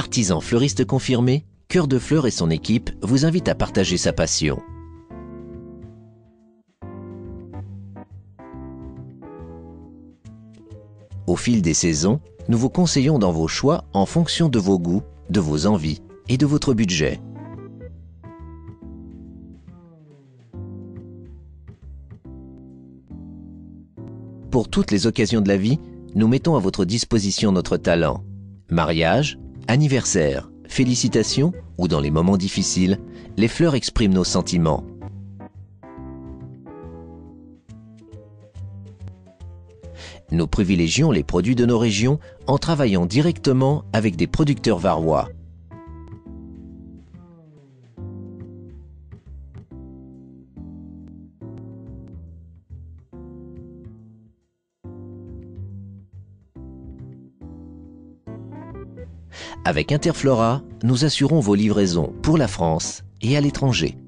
Artisan fleuriste confirmé, Cœur de Fleur et son équipe vous invitent à partager sa passion. Au fil des saisons, nous vous conseillons dans vos choix en fonction de vos goûts, de vos envies et de votre budget. Pour toutes les occasions de la vie, nous mettons à votre disposition notre talent. Mariage, anniversaire, félicitations ou dans les moments difficiles, les fleurs expriment nos sentiments. Nous privilégions les produits de nos régions en travaillant directement avec des producteurs varois. Avec Interflora, nous assurons vos livraisons pour la France et à l'étranger.